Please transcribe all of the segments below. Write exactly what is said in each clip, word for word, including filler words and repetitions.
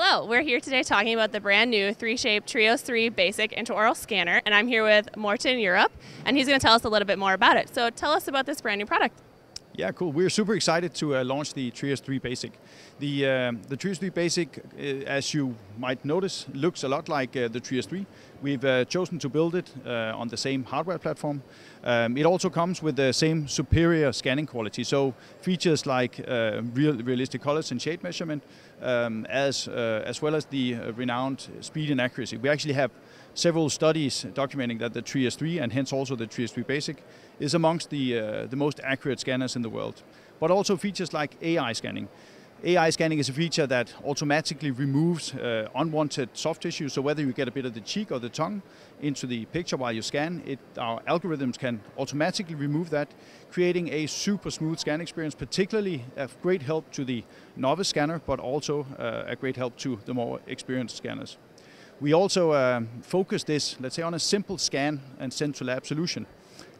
Hello, we're here today talking about the brand new three shape Trios three Basic Intraoral Scanner, and I'm here with Morten Urup, and he's going to tell us a little bit more about it. So tell us about this brand new product. Yeah, cool. We're super excited to uh, launch the Trios three Basic. The, uh, the Trios three Basic, uh, as you might notice, looks a lot like uh, the Trios three. We've uh, chosen to build it uh, on the same hardware platform. Um, it also comes with the same superior scanning quality, so features like uh, real, realistic colors and shade measurement, um, as, uh, as well as the renowned speed and accuracy. We actually have several studies documenting that the Trios three, and hence also the Trios three Basic, is amongst the, uh, the most accurate scanners in the world. But also features like A I scanning. A I scanning is a feature that automatically removes uh, unwanted soft tissue, so whether you get a bit of the cheek or the tongue into the picture while you scan, it, our algorithms can automatically remove that, creating a super smooth scan experience, particularly a great help to the novice scanner, but also uh, a great help to the more experienced scanners. We also uh, focus this, let's say, on a simple scan and send to lab solution.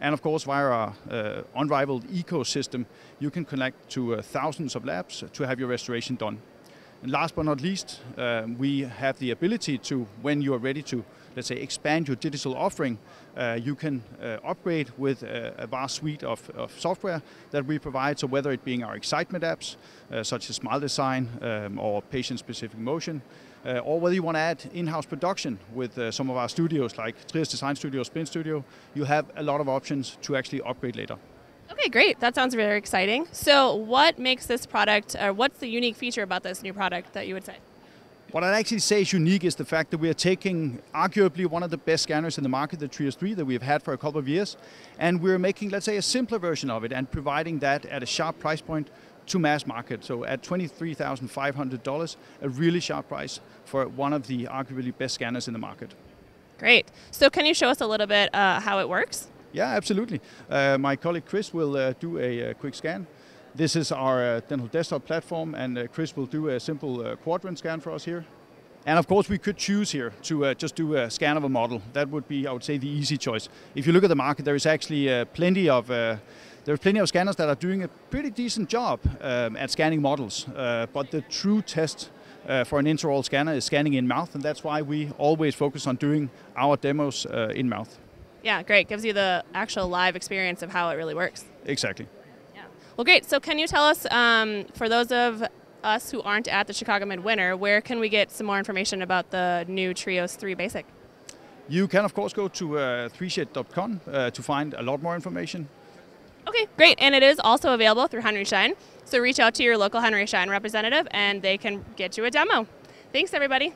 And of course, via our uh, unrivaled ecosystem, you can connect to uh, thousands of labs to have your restoration done. And last but not least, uh, we have the ability to, when you are ready to, let's say, expand your digital offering, uh, you can uh, upgrade with a, a vast suite of, of software that we provide. So whether it being our excitement apps, uh, such as Smile Design um, or patient-specific motion, uh, or whether you want to add in-house production with uh, some of our studios like Trios Design Studio, Spin Studio, you have a lot of options to actually upgrade later. Okay, great. That sounds very exciting. So what makes this product, or what's the unique feature about this new product that you would say? What I'd actually say is unique is the fact that we are taking arguably one of the best scanners in the market, the Trios three, that we've had for a couple of years, and we're making, let's say, a simpler version of it and providing that at a sharp price point to mass market. So at twenty-three thousand five hundred dollars, a really sharp price for one of the arguably best scanners in the market. Great. So can you show us a little bit uh, how it works? Yeah, absolutely. Uh, my colleague Chris will uh, do a uh, quick scan. This is our uh, dental desktop platform, and uh, Chris will do a simple uh, quadrant scan for us here. And of course, we could choose here to uh, just do a scan of a model. That would be, I would say, the easy choice. If you look at the market, there is actually uh, plenty of uh, there are plenty of scanners that are doing a pretty decent job um, at scanning models. Uh, but the true test uh, for an intraoral scanner is scanning in mouth, and that's why we always focus on doing our demos uh, in mouth. Yeah, great. Gives you the actual live experience of how it really works. Exactly. Yeah. Well, great. So can you tell us, um, for those of us who aren't at the Chicago Midwinter, where can we get some more information about the new Trios three Basic? You can, of course, go to uh, three shape dot com uh, to find a lot more information. Okay, great. And it is also available through Henry Schein. So reach out to your local Henry Schein representative, and they can get you a demo. Thanks, everybody.